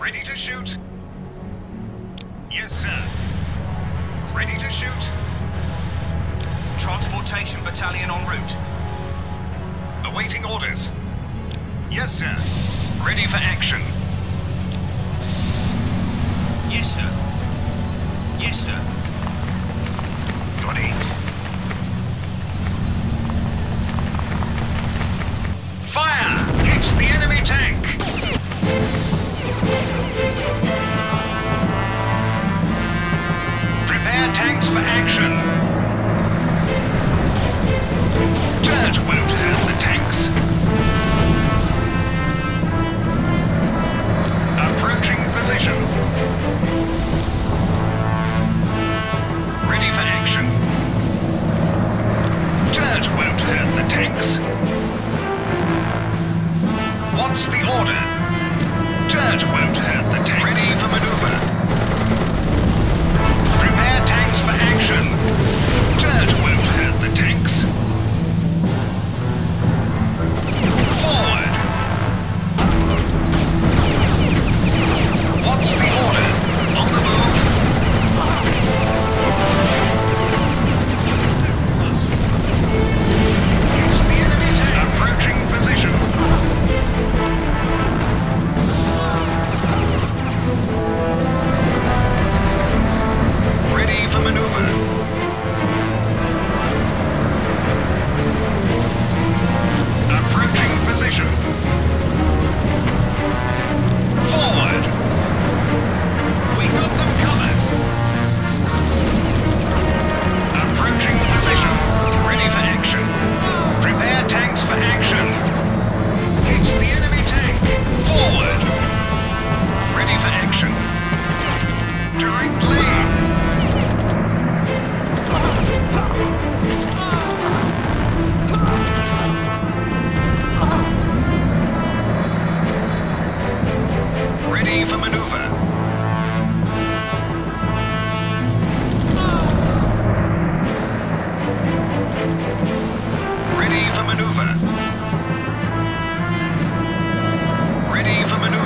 Ready to shoot? Yes, sir. Ready to shoot? Transportation battalion en route. Awaiting orders. Yes, sir. Ready for action. Yes, sir. Yes, sir. Got it. Fire! It's the enemy tank! Prepare tanks for action. Dirt won't hurt the tanks. Approaching position. Ready for action. Dirt won't hurt the tanks. What's the order? Dirt won't hurt the tanks. Ready for maneuver. Prepare tanks for action. Dirt won't hurt the tanks. Forward. What's the order? On the move. It's the enemy tank. Approaching position. Ready for maneuver. Approaching position. Forward. We got them covered. Approaching position. Ready for action. Prepare tanks for action. It's the enemy tank. Forward. Ready for action. Direct lead. Ready for maneuver. Ready for maneuver. Ready for maneuver.